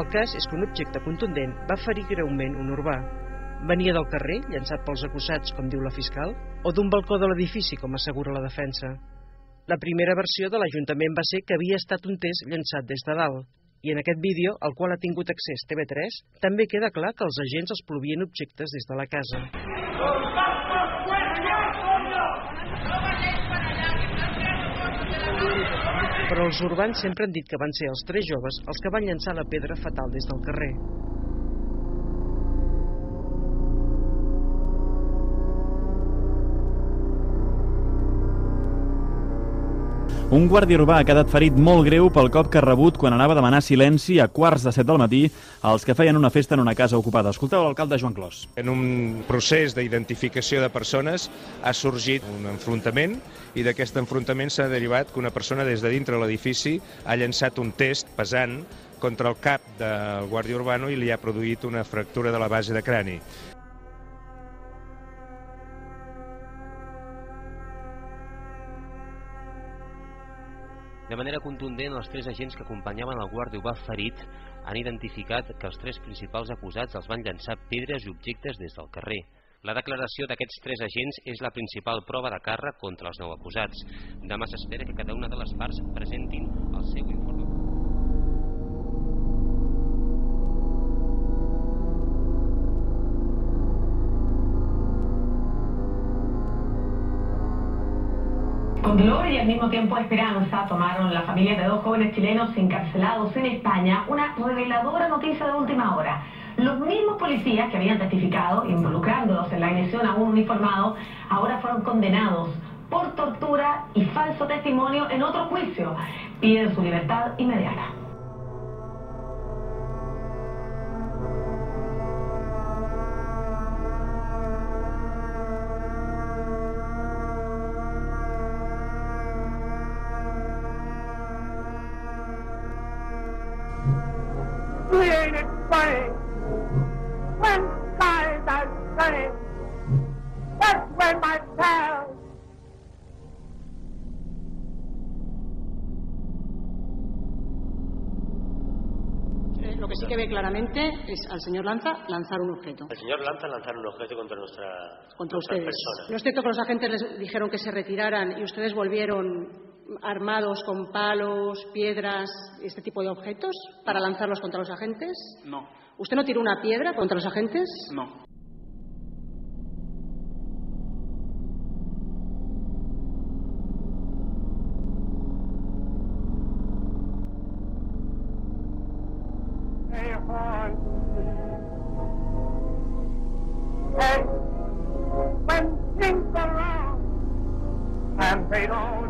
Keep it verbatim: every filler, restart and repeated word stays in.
El cas és que un objecte contundent va ferir greument un urbà. Venia del carrer, llançat pels acusats, com diu la fiscal, o d'un balcó de l'edifici, com assegura la defensa. La primera versió de l'Ajuntament va ser que havia estat un test llançat des de dalt, i en aquest vídeo, al qual ha tingut accés T V tres, també queda clar que els agents els provien objectes des de la casa. Però els urbans sempre han dit que van ser els tres joves els que van llançar la pedra fatal des del carrer. Un guàrdia urbà ha quedat ferit molt greu pel cop que ha rebut quan anava a demanar silenci a quarts de set del matí als que feien una festa en una casa ocupada. Escolteu l'alcalde Joan Clos. En un procés d'identificació de persones ha sorgit un enfrontament i d'aquest enfrontament s'ha derivat que una persona des de dintre l'edifici ha llançat un test pesant contra el cap del guàrdia urbà i li ha produït una fractura de la base de crani. De manera contundent, els tres agents que acompanyaven el guàrdia urbà ferit han identificat que els tres principals acusats els van llançar pedres i objectes des del carrer. La declaració d'aquests tres agents és la principal prova de càrrec contra els nou acusats. Demà s'espera que cada una de les parts presentin el seu informe. Con gloria y al mismo tiempo esperanza tomaron las familias de dos jóvenes chilenos encarcelados en España una reveladora noticia de última hora. Los mismos policías que habían testificado involucrándolos en la agresión a un uniformado ahora fueron condenados por tortura y falso testimonio en otro juicio. Piden su libertad inmediata. Lo que sí que ve claramente es al señor Lanza lanzar un objeto. El señor Lanza lanzar un objeto contra nuestra contra ustedes. Persona. No es cierto que los agentes les dijeron que se retiraran y ustedes volvieron armados con palos, piedras, este tipo de objetos para lanzarlos contra los agentes. No. ¿Usted no tiró una piedra contra los agentes? No. They don't.